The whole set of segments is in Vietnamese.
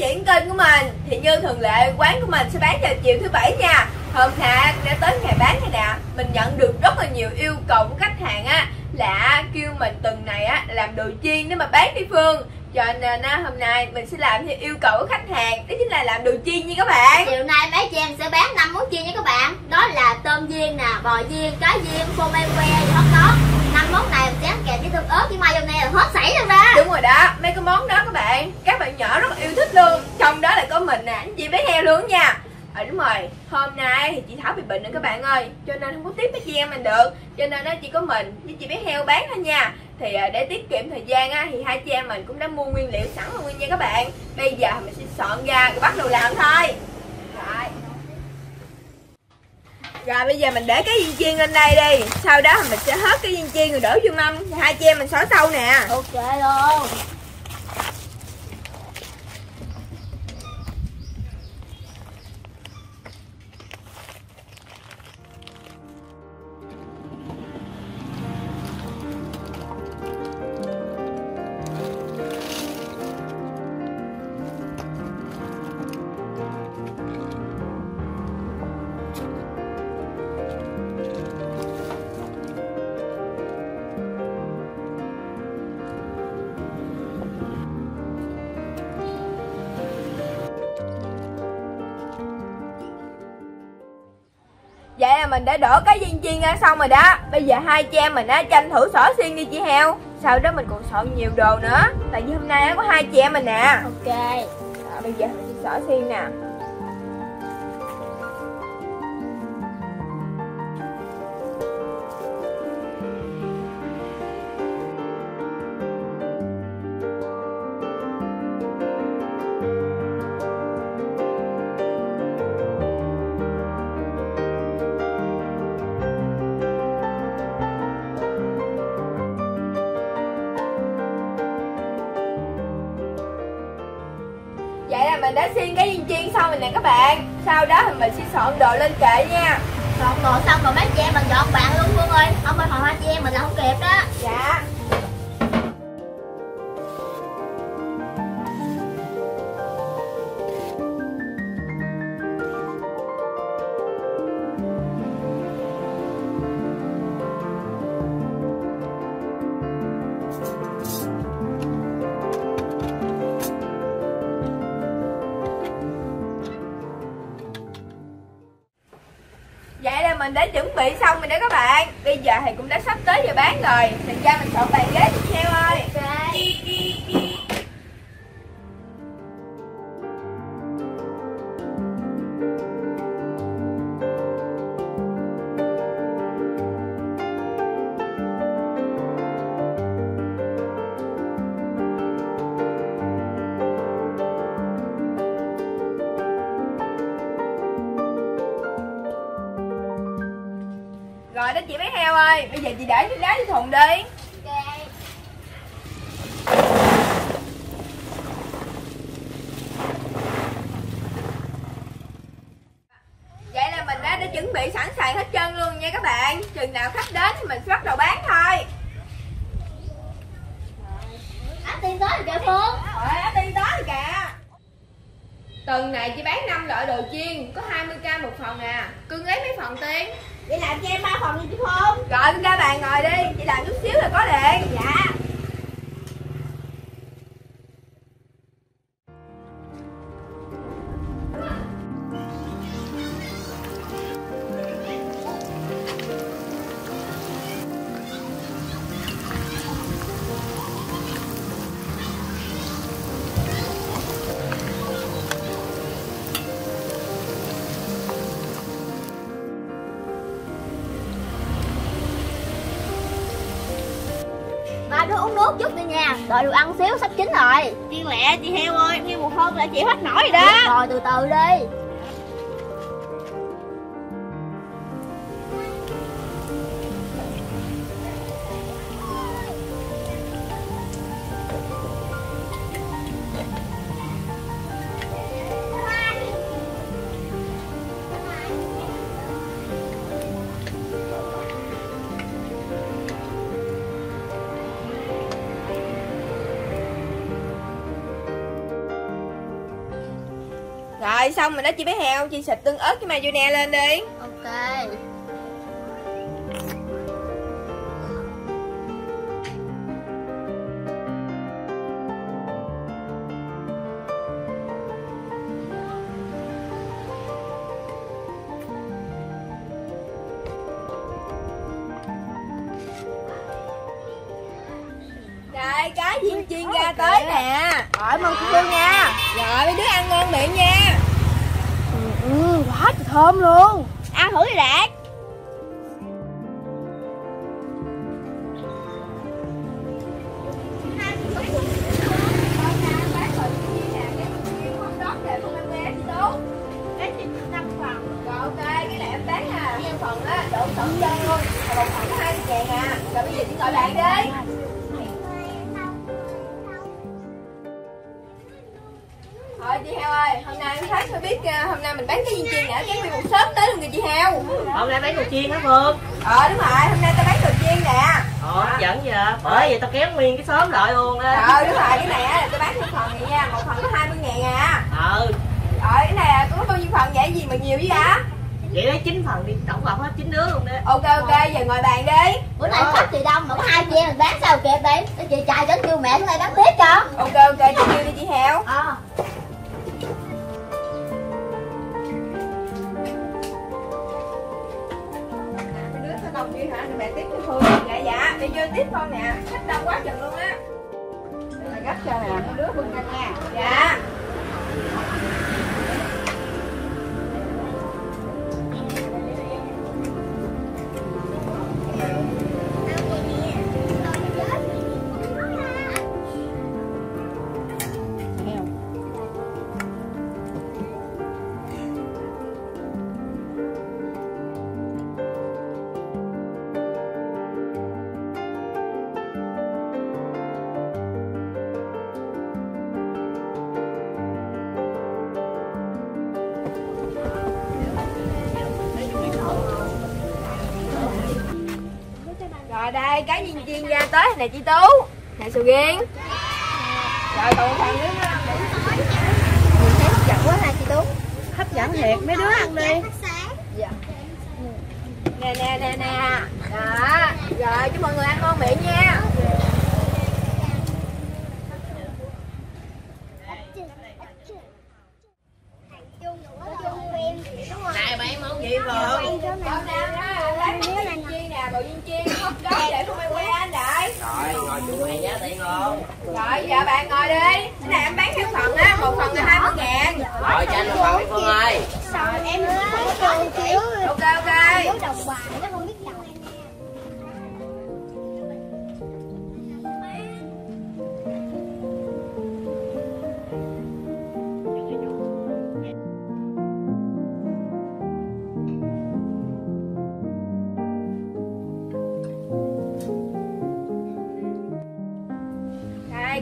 phát triển kênh của mình thì như thường lệ quán của mình sẽ bán vào chiều thứ Bảy nha. Hôm nay đã tới ngày bán này nè, mình nhận được rất là nhiều yêu cầu của khách hàng á, là kêu mình tuần này á làm đồ chiên để mà bán đi Phương. Cho nên hôm nay mình sẽ làm theo yêu cầu của khách hàng, đó chính là làm đồ chiên nha các bạn. Chiều nay bé chị em sẽ bán 5 món chiên nha các bạn. Đó là tôm viên nè, bò viên, cá viên, phô mai que, hot dog. 5 món này mình sẽ ăn kèm với tương ớt với mayonnaise là hết sảy luôn đó. Đúng rồi đó, mấy cái món đó các bạn nhỏ rất là yêu thích luôn. Trong đó là có mình nè, anh chị bé heo luôn nha. Đúng rồi, hôm nay thì chị Thảo bị bệnh nữa các bạn ơi, cho nên không có tiếp với chị em mình được. Cho nên chỉ có mình với chị bé heo bán thôi nha. Thì để tiết kiệm thời gian thì hai chị em mình cũng đã mua nguyên liệu sẵn rồi nha các bạn. Bây giờ mình sẽ soạn ra rồi bắt đầu làm thôi. Rồi bây giờ mình để cái viên chiên lên đây đi. Sau đó mình sẽ hớt cái viên chiên rồi đổ vô mâm. Hai chị em mình xỏ sâu nè. Ok luôn. Vậy là mình đã đổ cái viên chiên ra xong rồi đó. Bây giờ hai chị em mình tranh thủ xỏ xiên đi chị heo. Sau đó mình còn soạn nhiều đồ nữa, tại vì hôm nay có hai chị em mình nè. Ok. Rồi, bây giờ mình xỏ xiên nè. Vậy là mình đã xiên cái viên chiên xong rồi nè các bạn. Sau đó thì mình sẽ soạn đồ lên kệ nha. Soạn đồ xong rồi mấy chị em mình dọn bạn luôn Phương ơi. Không phải hồi hai chị em mình là không kịp đó. Dạ. Vậy là mình đã chuẩn bị xong rồi đó các bạn. Bây giờ thì cũng đã sắp tới giờ bán rồi. Thành ra mình soạn bàn ghế tiếp theo ơi. Okay. Rồi đó chị bé heo ơi, bây giờ chị để cái đá vô thùng đi. Okay. Vậy là mình đã chuẩn bị sẵn sàng hết trơn luôn nha các bạn. Chừng nào khách đến thì mình sẽ bắt đầu bán thôi. Á Tiên tới rồi kìa Phương. Á Tiên tới rồi kìa. Tuần này chị bán 5 loại đồ chiên, có 20k một phần à. Cưng lấy mấy phần Tiên? Chị làm cho em 3 phần đi chứ không? Rồi con ra bàn ngồi đi, chị làm chút xíu là có liền. Dạ. Đứa uống nước chút đi nha, rồi đồ ăn xíu sắp chín rồi. Chiên lẹ chị heo ơi, em nghe một hôm là chị hết nổi rồi đó. Được rồi, từ từ đi. Rồi xong mình đã chị bé Heo, chị xịt tương ớt với mayonnaise lên đi. Ok. Cá viên chiên ra tới nè. Rồi mừng Phương nha. Rồi mấy đứa ăn ngon miệng nha. Quá trời thơm luôn. Ăn thử đi Đạt. Ok, cái này em bán ha. Em phần á, đổ sẵn chân luôn. Một phần có 20.000 à. Rồi bây giờ chị gọi bạn đi. Thôi chị Heo ơi, hôm nay em thấy mới biết hôm nay mình bán cái viên chiên nè, cái nguyên một shop tới luôn kìa chị Heo. Hôm nay bán đồ chiên hả Phương? Đúng rồi, hôm nay tao bán đồ chiên nè. Hấp dẫn vậy. Bởi vậy tao kéo nguyên cái shop lại luôn á. Đúng rồi, cái này là tao bán một phần vậy nha, một phần có 20.000 à. Rồi cái này có bao nhiêu phần vậy, gì mà nhiều vậy hả? Vậy lấy 9 phần đi, tổng cộng hết 9 đứa luôn đi. Ok, giờ ngồi bàn đi. Bữa nay khách chị đông mà có 2 chị em mình bán sao kịp đi. Chị trai đến kêu mẹ xuống đây bán tiếp cho. Ok, chị kêu đi chị Heo. Mẹ tiếp cho Phương dạ dạ đi chơi tiếp con nè, khách đông quá chừng luôn á. Là gấp cho nè, con đứa Phương canh nha. Dạ. Rồi đây, cá viên chiên ra tới này chị Tú. Này sầu riêng. Rồi còn thằng đứa nó ăn đủ. Mình thấy hấp dẫn quá ha chị Tú. Hấp dẫn thiệt, mấy đứa ăn đi. Dạ. Nè. Đó. Rồi chúc mọi người ăn ngon miệng nha. Này bạn món gì Phương? Đồ viên chiên hấp gốc để không ai quay anh đại. Rồi, ngồi chung này giá tiện không? Rồi, giờ bạn ngồi đi. Cái này em bán theo phần á, một phần là 20.000. Rồi, cho anh một phần đi Phương ơi. Rồi, em không có cần chiếu. Ok. Đồng bài nó không biết giàu.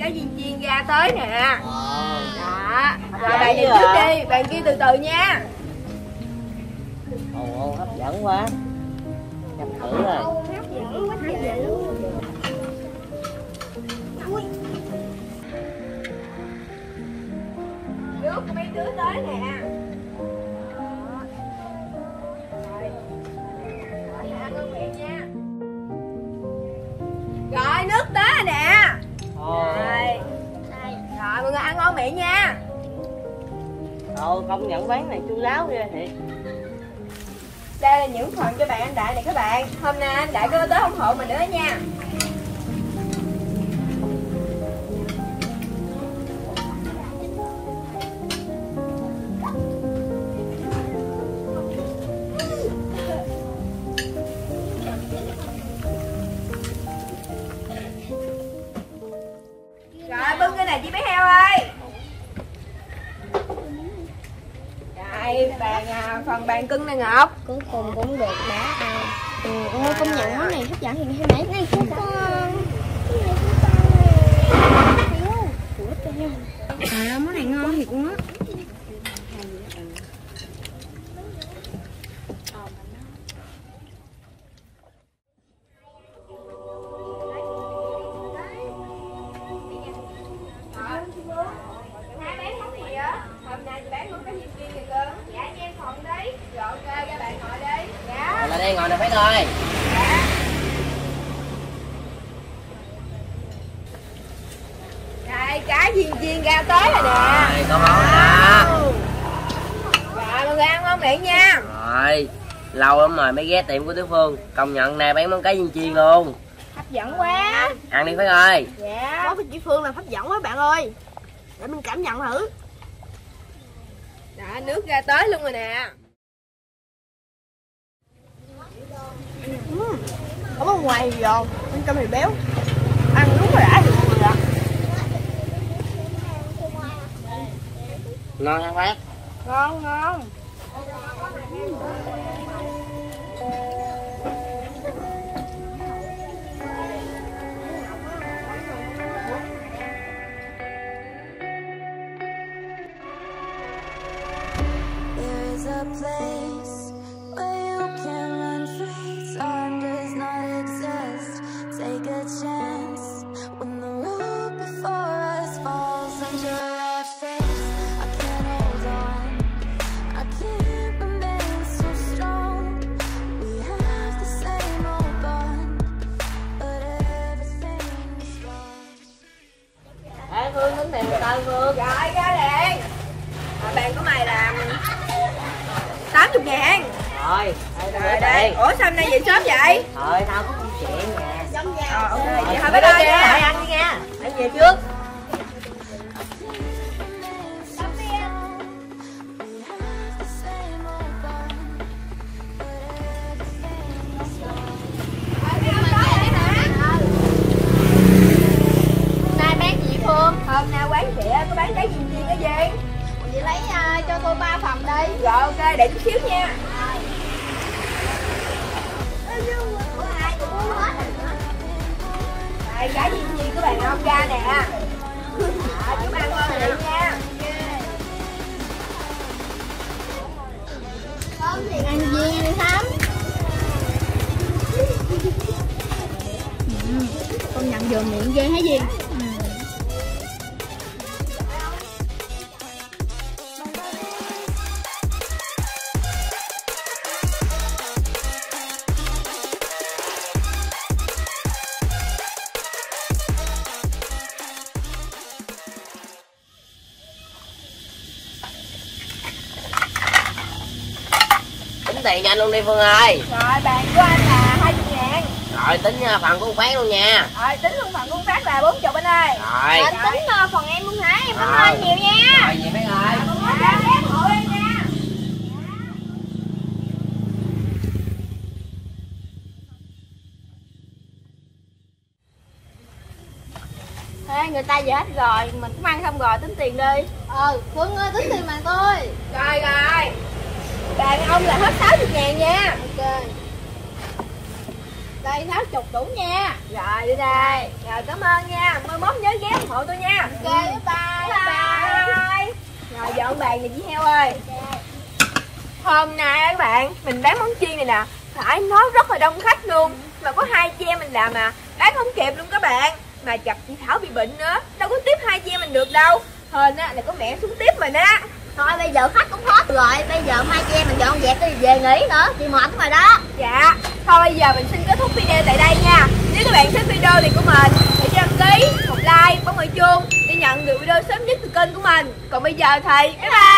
Cái viên chiên ra tới nè. Đó. Rồi bạn này trước đi, bạn kia từ từ nha. Ồ, hấp dẫn quá. Chấm thử rồi. Nước của mấy đứa tới nè. Rồi ăn ngon miệng nha. Rồi nước tới nè. Rồi mọi người ăn ngon miệng nha. Công nhận quán này chu đáo ghê thiệt. Đây là những phần cho bạn anh Đại này các bạn. Hôm nay anh Đại có tới ủng hộ mình nữa nha. Chị bé Heo ơi. Đây phần bàn cưng này ngọt. Cuối cùng cũng được đã ăn. Ôi công nhận món này hấp dẫn thì hay mấy. Này chú con. Món này ngon thiệt luôn á. Hôm nay chị bán luôn cái gì? rồi. Rồi cá viên viên ra tới rồi nè. Có món nè. Rồi mọi người ăn ngon miệng nha. Rồi lâu lắm rồi mới ghé tiệm của Tiểu Phương. Công nhận nè bán món cá viên viên luôn. Hấp dẫn quá. Ăn đi Phương ơi. Dạ. Món của chị Phương là hấp dẫn quá bạn ơi. Để mình cảm nhận thử. Đó, nước ra tới luôn rồi nè. Ở bên ngoài thì giòn, bên trong thì béo. Ăn đúng rồi đã thì vừa ạ. Ngon hả bác? Ngon, ngon. A place where you can run free. Time does not exist. Take a chance when the road before us falls under our face. I can't hold on. I can't remain so strong. We have the same old bond, but everything's gone. Ê Phương tính tiền tao Phương. Rồi ra đi. Bạn của mày làm 80.000. Rồi, đây đây. Ủa sao hôm nay về sớm vậy? Thôi tao có công chuyện nè. Giống vậy. Ok, vậy thôi bye bye nha. Ăn đi nha. Ăn về trước. Hôm nay bán gì Phương? Hôm nay quán chị có bán cái gì riêng cái gì? Chị lấy cho tôi 3 phần đi. Rồi ok, để chút xíu nha. Đây, cá viên viên của bạn ngon ra nè. Chúng ăn ngon vậy nha. Cơm thì ăn viên đi Thắm. Con nhận vừa miệng ghê hả Viên? Tiền cho anh luôn đi Phương ơi. Rồi bàn của anh là 20.000. Rồi tính phần của con Phát luôn nha. Rồi tính luôn phần của con Phát là 40 anh ơi. Rồi anh tính phần em luôn hả? Em cảm ơn nhiều nha. Rồi vậy mấy ơi. Ê, người ta về hết rồi, mình cũng ăn xong rồi tính tiền đi. Phương ơi tính tiền mà tôi. Rồi rồi. Đàn ông là hết 60.000 nha. Ok. Đây 60 đủ nha. Rồi đi đây. Rồi cảm ơn nha. Mai mốt nhớ ghé ủng hộ tôi nha. Ok bye bye. Bye bye. Rồi dọn bàn này chị Heo ơi. Okay. Hôm nay các bạn mình bán món chiên này nè, phải nói rất là đông khách luôn. Mà có 2 chị em mình làm mà bán không kịp luôn các bạn. Mà chặt chị Thảo bị bệnh nữa, đâu có tiếp 2 chị em mình được đâu. Hên á là có mẹ xuống tiếp mình á. Thôi bây giờ khách cũng hết rồi, bây giờ mai chị em mình dọn dẹp đi về nghỉ nữa, chị mệt rồi đó. Dạ, thôi bây giờ mình xin kết thúc video tại đây nha. Nếu các bạn thích video này của mình, hãy đăng ký, một like, bấm vào chuông để nhận được video sớm nhất từ kênh của mình. Còn bây giờ thì bye bye.